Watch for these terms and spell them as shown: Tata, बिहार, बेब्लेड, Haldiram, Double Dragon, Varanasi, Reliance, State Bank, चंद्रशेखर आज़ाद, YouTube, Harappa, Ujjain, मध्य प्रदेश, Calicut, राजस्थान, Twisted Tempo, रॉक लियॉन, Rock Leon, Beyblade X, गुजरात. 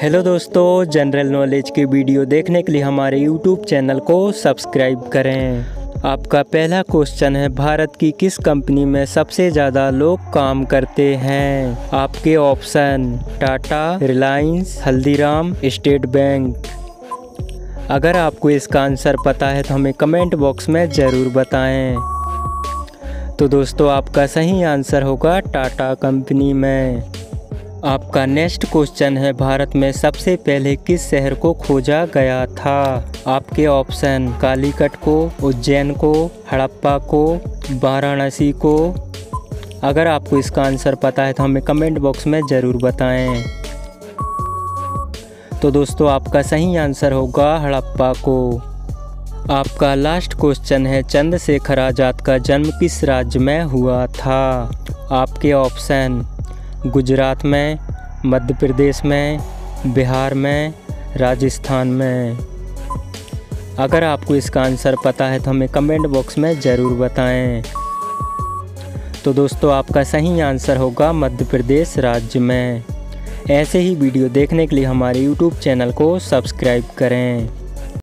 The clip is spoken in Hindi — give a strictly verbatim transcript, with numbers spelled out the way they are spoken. हेलो दोस्तों, जनरल नॉलेज की वीडियो देखने के लिए हमारे यूट्यूब चैनल को सब्सक्राइब करें। आपका पहला क्वेश्चन है, भारत की किस कंपनी में सबसे ज़्यादा लोग काम करते हैं? आपके option Tata, Reliance, Haldiram, state bank. अगर आपको इसका आंसर पता है तो हमें कमेंट बॉक्स में ज़रूर बताएं। तो दोस्तों, आपका सही आंसर होगा टाटा कंपनी में। आपका नेक्स्ट क्वेश्चन है, भारत में सबसे पहले किस शहर को खोजा गया था? आपके ऑप्शन कालीकट को, उज्जैन को, हड़प्पा को, वाराणसी को। अगर आपको इसका आंसर पता है तो हमें कमेंट बॉक्स में ज़रूर बताएं। तो दोस्तों, आपका सही आंसर होगा हड़प्पा को। आपका लास्ट क्वेश्चन है, चंद्रशेखर आज़ाद का जन्म किस राज्य में हुआ था? आपके ऑप्शन गुजरात में, मध्य प्रदेश में, बिहार में, राजस्थान में। अगर आपको इसका आंसर पता है तो हमें कमेंट बॉक्स में ज़रूर बताएं। तो दोस्तों, आपका सही आंसर होगा मध्य प्रदेश राज्य में। ऐसे ही वीडियो देखने के लिए हमारे यूट्यूब चैनल को सब्सक्राइब करें।